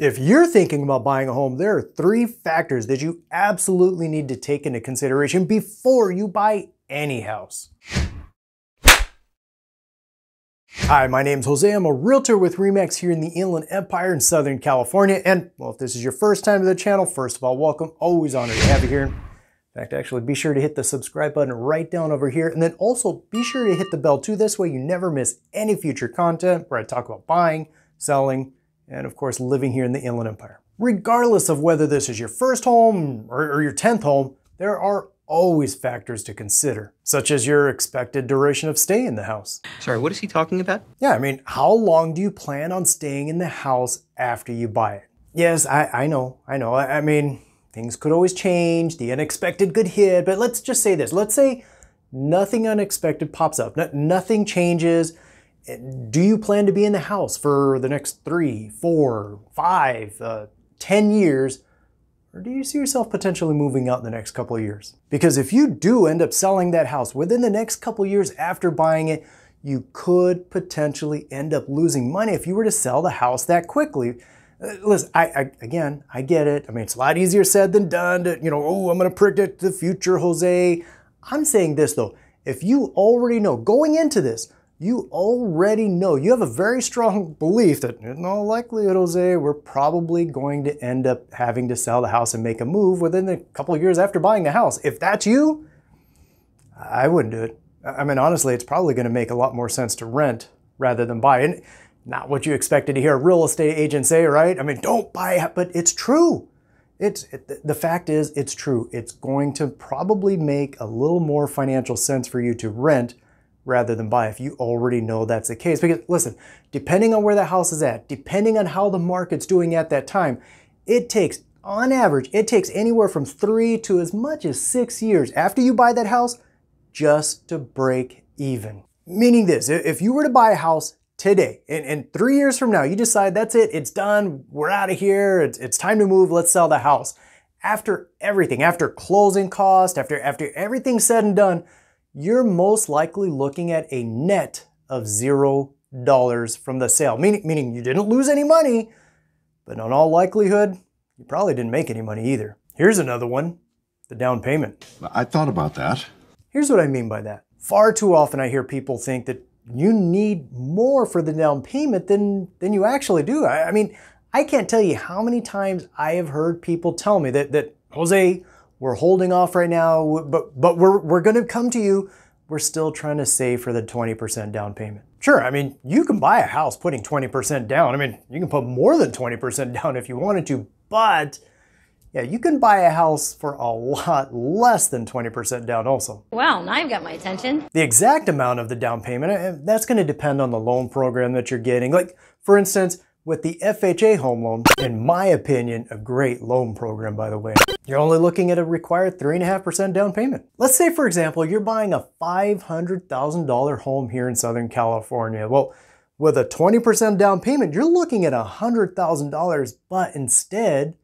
If you're thinking about buying a home, there are three factors that you absolutely need to take into consideration before you buy any house. Hi, my name's Jose. I'm a realtor with RE-MAX here in the Inland Empire in Southern California. And well, if this is your first time to the channel, first of all, welcome. Always honored to have you here. In fact, actually be sure to hit the subscribe button right down over here. And then also be sure to hit the bell too. This way you never miss any future content where I talk about buying, selling, and of course living here in the Inland Empire. Regardless of whether this is your first home or your 10th home, there are always factors to consider, such as your expected duration of stay in the house. Sorry, what is he talking about? Yeah, I mean, how long do you plan on staying in the house after you buy it? Yes, I know. I mean, things could always change, the unexpected could hit, but let's just say this. Let's say nothing unexpected pops up, nothing changes. Do you plan to be in the house for the next 3, 4, 5, 10 years? Or do you see yourself potentially moving out in the next couple of years? Because if you do end up selling that house within the next couple of years after buying it, you could potentially end up losing money if you were to sell the house that quickly. Listen, again, I get it. I mean, it's a lot easier said than done to, you know, oh, I'm going to predict the future, Jose. I'm saying this though, if you already know, going into this, you already know, you have a very strong belief that in all likelihood, Jose, we're probably going to end up having to sell the house and make a move within a couple of years after buying the house. If that's you, I wouldn't do it. I mean, honestly, it's probably going to make a lot more sense to rent rather than buy. And not what you expected to hear a real estate agent say, right? I mean, don't buy it, but it's true. The fact is, it's true. It's going to probably make a little more financial sense for you to rent rather than buy if you already know that's the case. Because listen, depending on where the house is at, depending on how the market's doing at that time, it takes, on average, it takes anywhere from 3 to as much as 6 years after you buy that house just to break even. Meaning this, if you were to buy a house today and 3 years from now, you decide that's it, it's done, we're out of here, it's time to move, let's sell the house. After everything, after closing costs, after everything's said and done, you're most likely looking at a net of $0 from the sale, meaning you didn't lose any money, but in all likelihood, you probably didn't make any money either. Here's another one, the down payment. I thought about that. Here's what I mean by that. Far too often I hear people think that you need more for the down payment than you actually do. I mean, I can't tell you how many times I have heard people tell me that Jose, we're holding off right now, but we're gonna come to you. We're still trying to save for the 20% down payment. Sure, I mean, you can buy a house putting 20% down. I mean, you can put more than 20% down if you wanted to, but yeah, you can buy a house for a lot less than 20% down also. Wow, now you've got my attention. The exact amount of the down payment, that's gonna depend on the loan program that you're getting. Like, for instance, with the FHA home loan, in my opinion, a great loan program, by the way, you're only looking at a required 3.5% down payment. Let's say, for example, you're buying a $500,000 home here in Southern California. Well, with a 20% down payment, you're looking at $100,000, but instead,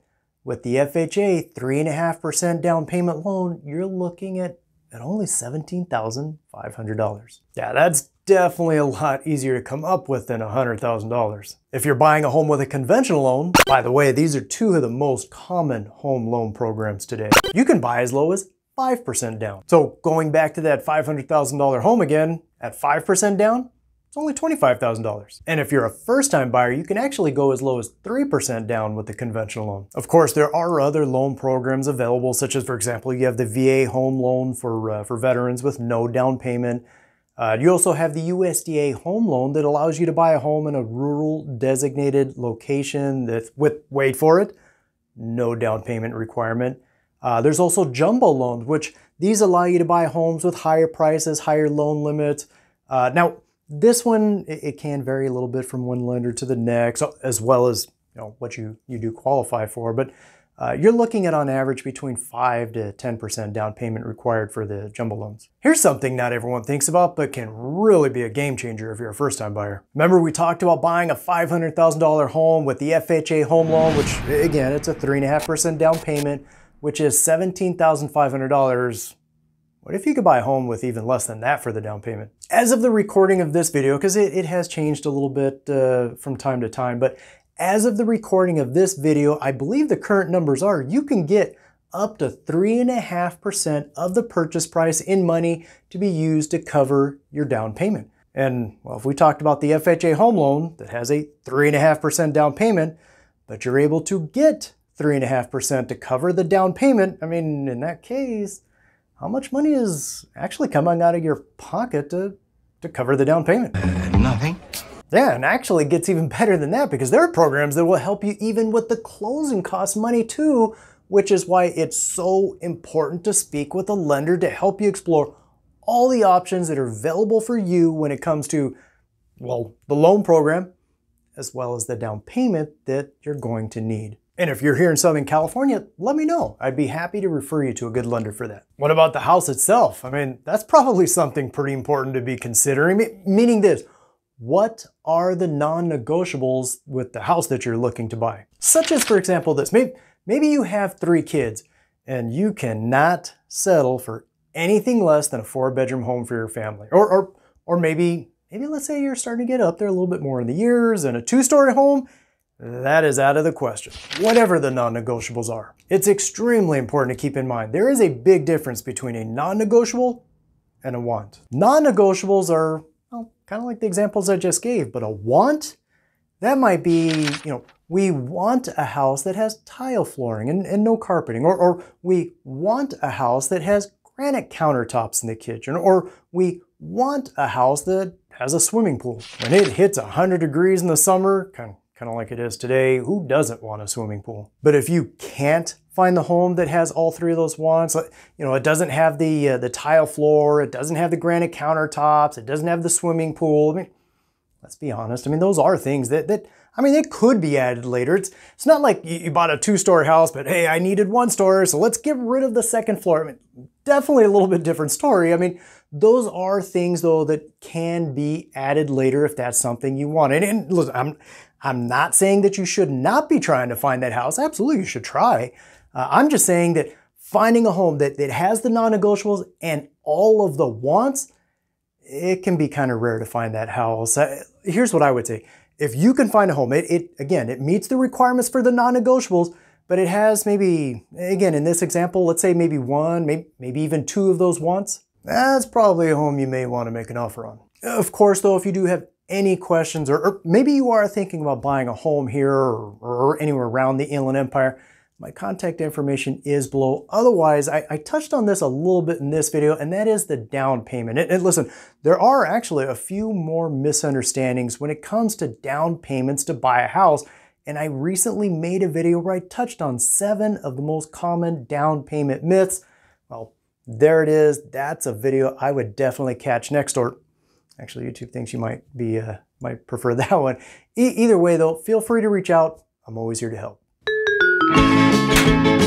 with the FHA 3.5% down payment loan, you're looking at only $17,500. Yeah, that's definitely a lot easier to come up with than $100,000. If you're buying a home with a conventional loan, by the way, these are two of the most common home loan programs today. You can buy as low as 5% down. So going back to that $500,000 home again, at 5% down, it's only $25,000. And if you're a first-time buyer, you can actually go as low as 3% down with the conventional loan. Of course, there are other loan programs available, such as, for example, you have the VA home loan for veterans with no down payment. You also have the USDA home loan that allows you to buy a home in a rural designated location that's with, wait for it, no down payment requirement. There's also jumbo loans, which these allow you to buy homes with higher prices, higher loan limits. Now, this one, it can vary a little bit from one lender to the next, as well as you know what you do qualify for, but you're looking at, on average, between 5 to 10% down payment required for the jumbo loans. Here's something not everyone thinks about, but can really be a game changer if you're a first-time buyer. Remember we talked about buying a $500,000 home with the FHA home loan, which, again, it's a 3.5% down payment, which is $17,500. What if you could buy a home with even less than that for the down payment? As of the recording of this video, because it has changed a little bit from time to time, but As of the recording of this video, I believe the current numbers are you can get up to 3.5% of the purchase price in money to be used to cover your down payment. And well, if we talked about the FHA home loan that has a 3.5% down payment, but you're able to get 3.5% to cover the down payment, I mean, in that case, how much money is actually coming out of your pocket to cover the down payment? Nothing. Yeah, and actually it gets even better than that because there are programs that will help you even with the closing cost money too, which is why it's so important to speak with a lender to help you explore all the options that are available for you when it comes to, well, the loan program, as well as the down payment that you're going to need. And if you're here in Southern California, let me know. I'd be happy to refer you to a good lender for that. What about the house itself? I mean, that's probably something pretty important to be considering, meaning this, what are the non-negotiables with the house that you're looking to buy? Such as, for example, this. Maybe you have 3 kids and you cannot settle for anything less than a 4-bedroom home for your family. Or maybe let's say you're starting to get up there a little bit more in the years and a 2-story home, that is out of the question. Whatever the non-negotiables are, it's extremely important to keep in mind there is a big difference between a non-negotiable and a want. Non-negotiables are, well, kind of like the examples I just gave, but a want, that might be, you know, we want a house that has tile flooring and no carpeting, or we want a house that has granite countertops in the kitchen, or we want a house that has a swimming pool. When it hits 100 degrees in the summer, kind of like it is today, who doesn't want a swimming pool? But if you can't find the home that has all 3 of those wants, like, you know, it doesn't have the tile floor, it doesn't have the granite countertops, it doesn't have the swimming pool. I mean, let's be honest. I mean, those are things that I mean, it could be added later. It's not like you bought a 2-story house, but hey, I needed 1 story, so let's get rid of the 2nd floor. I mean, definitely a little bit different story. I mean, those are things though that can be added later if that's something you want. And listen, I'm not saying that you should not be trying to find that house. Absolutely, you should try. I'm just saying that finding a home that has the non-negotiables and all of the wants, it can be kind of rare to find that house. Here's what I would say. If you can find a home, it meets the requirements for the non-negotiables, but it has maybe, again, in this example, let's say maybe 1, maybe even 2 of those wants. That's probably a home you may want to make an offer on. Of course, though, if you do have any questions, or maybe you are thinking about buying a home here or anywhere around the Inland Empire, my contact information is below. Otherwise, I touched on this a little bit in this video, and that is the down payment. And listen, there are actually a few more misunderstandings when it comes to down payments to buy a house. And I recently made a video where I touched on 7 of the most common down payment myths. Well, there it is. That's a video I would definitely catch next, or actually YouTube thinks you might be, might prefer that one. Either way though, feel free to reach out. I'm always here to help. Thank you.